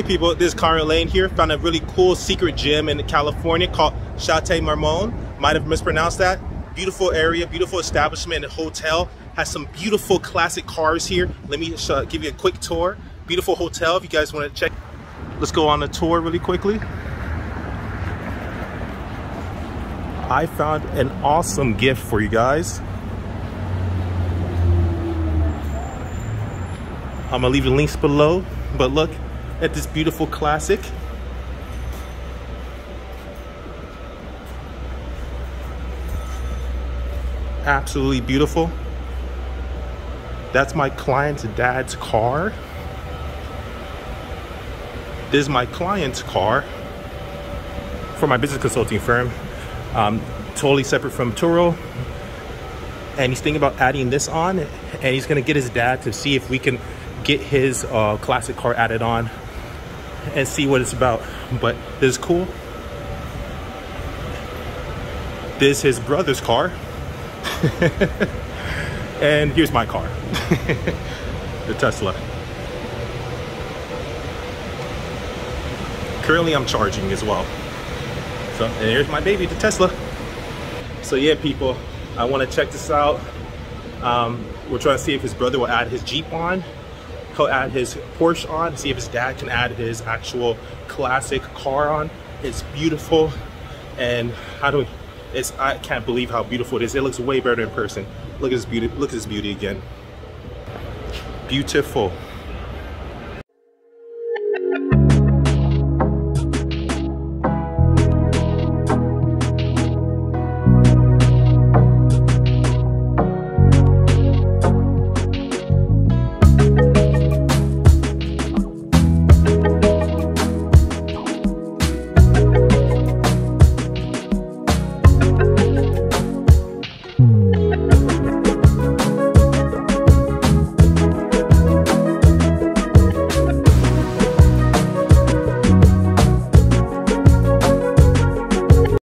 Hey people, this is Conrad Layn here. Found a really cool secret gym in California called Chateau Marmont. Might have mispronounced that. Beautiful area, beautiful establishment and hotel. Has some beautiful classic cars here. Let me give you a quick tour. Beautiful hotel if you guys want to check. Let's go on a tour really quickly. I found an awesome gift for you guys. I'm gonna leave the links below, but look at this beautiful classic. Absolutely beautiful. That's my client's dad's car. This is my client's car for my business consulting firm. Totally separate from Turo. And he's thinking about adding this on, and he's gonna get his dad to see if we can get his classic car added on and see what it's about. But this is cool. This is his brother's car. And here's my car, the Tesla. Currently I'm charging as well. So, and here's my baby, the Tesla. So yeah, people, I want to check this out. We're trying to see if his brother will add his Jeep on. He'll add his Porsche on, see if his dad can add his actual classic car on. It's beautiful, and I can't believe how beautiful it is. It looks way better in person. Look at this beauty again. Beautiful.